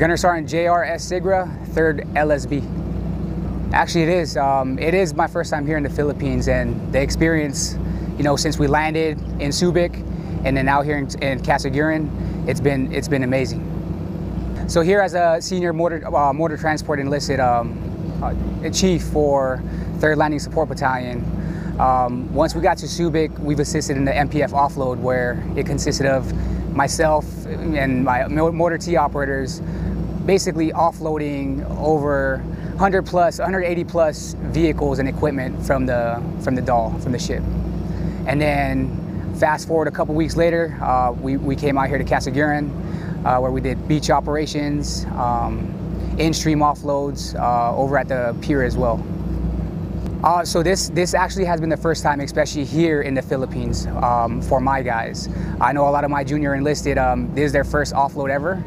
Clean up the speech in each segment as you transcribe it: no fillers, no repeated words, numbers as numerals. Gunner Sergeant J.R.S. Sigrah, 3rd LSB. Actually, it is my first time here in the Philippines, and the experience, you know, since we landed in Subic and then out here in Casiguran, it's been amazing. So here as a senior mortar transport enlisted chief for 3rd Landing Support Battalion, once we got to Subic, we've assisted in the MPF offload, where it consisted of myself and my mortar T operators basically offloading over 180 plus vehicles and equipment from the ship. And then fast forward a couple weeks later, we came out here to Casiguran, where we did beach operations, in-stream offloads, over at the pier as well. So this actually has been the first time, especially here in the Philippines, for my guys. I know a lot of my junior enlisted, this is their first offload ever,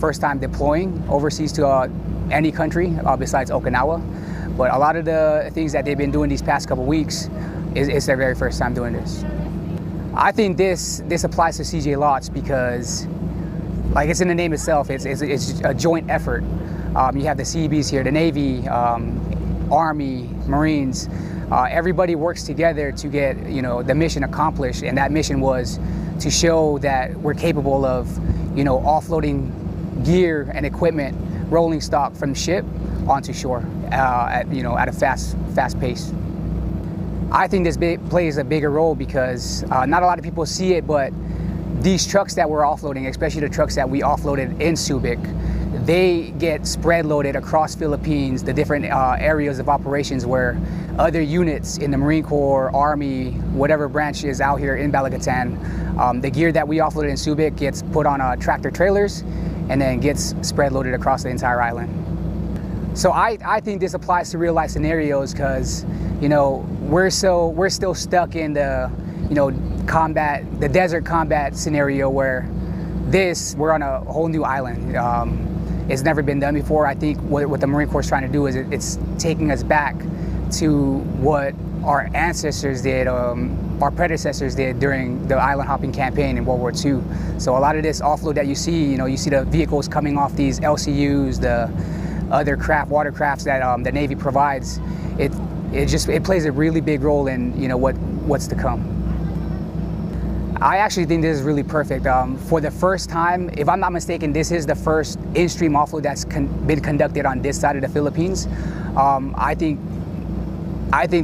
first time deploying overseas to any country besides Okinawa. But a lot of the things that they've been doing these past couple weeks, it's their very first time doing this. I think this applies to CJLOTS because, like, it's in the name itself, it's a joint effort. You have the CBs here, the Navy, Army, Marines, everybody works together to get, you know, the mission accomplished, and that mission was to show that we're capable of, you know, offloading gear and equipment, rolling stock from ship onto shore, at a fast pace. I think this plays a bigger role because not a lot of people see it, but these trucks that we're offloading, especially the trucks that we offloaded in Subic, they get spread loaded across Philippines, the different areas of operations where other units in the Marine Corps, Army, whatever branch is out here in Balikatan, the gear that we offloaded in Subic gets put on tractor trailers and then gets spread loaded across the entire island. So I think this applies to real life scenarios because, you know, we're still stuck in the, you know, the desert combat scenario where we're on a whole new island. It's never been done before. I think what the Marine Corps is trying to do is it's taking us back to what our ancestors did, our predecessors did during the island hopping campaign in World War II. So a lot of this offload that you see the vehicles coming off these LCUs, the other watercrafts that the Navy provides. It plays a really big role in, you know, what's to come. I actually think this is really perfect. For the first time, if I'm not mistaken, this is the first in-stream offload that's been conducted on this side of the Philippines. I think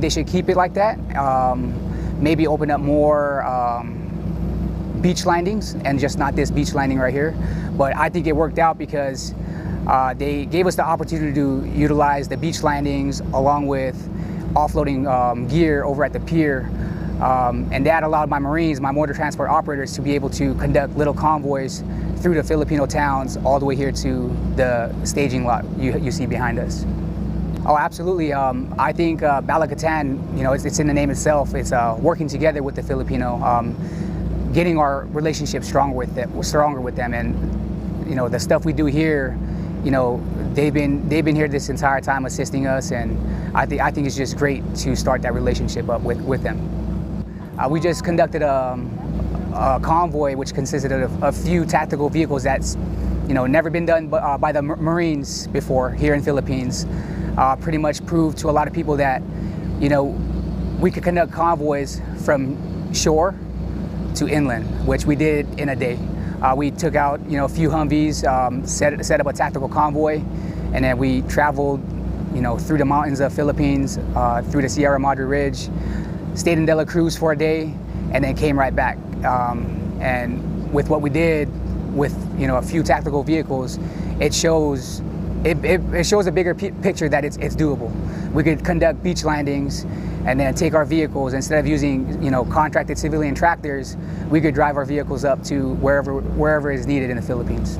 they should keep it like that. Maybe open up more beach landings, and just not this beach landing right here. But I think it worked out because they gave us the opportunity to utilize the beach landings along with offloading gear over at the pier. And that allowed my Marines, my mortar transport operators, to be able to conduct little convoys through the Filipino towns all the way here to the staging lot you see behind us. Oh, absolutely. I think Balikatan, you know, it's in the name itself. It's working together with the Filipino, getting our relationship stronger with them. And, you know, the stuff we do here, you know, they've been here this entire time assisting us. And I think it's just great to start that relationship up with them. We just conducted a convoy which consisted of a few tactical vehicles that's, you know, never been done by the Marines before here in Philippines. Pretty much proved to a lot of people that, you know, we could conduct convoys from shore to inland, which we did in a day. We took out, you know, a few Humvees, set up a tactical convoy, and then we traveled, you know, through the mountains of Philippines, through the Sierra Madre Ridge, stayed in Dela Cruz for a day, and then came right back. And with what we did, with, you know, a few tactical vehicles, it shows a bigger picture that it's doable. We could conduct beach landings, and then take our vehicles, instead of using, you know, contracted civilian tractors, we could drive our vehicles up to wherever is needed in the Philippines.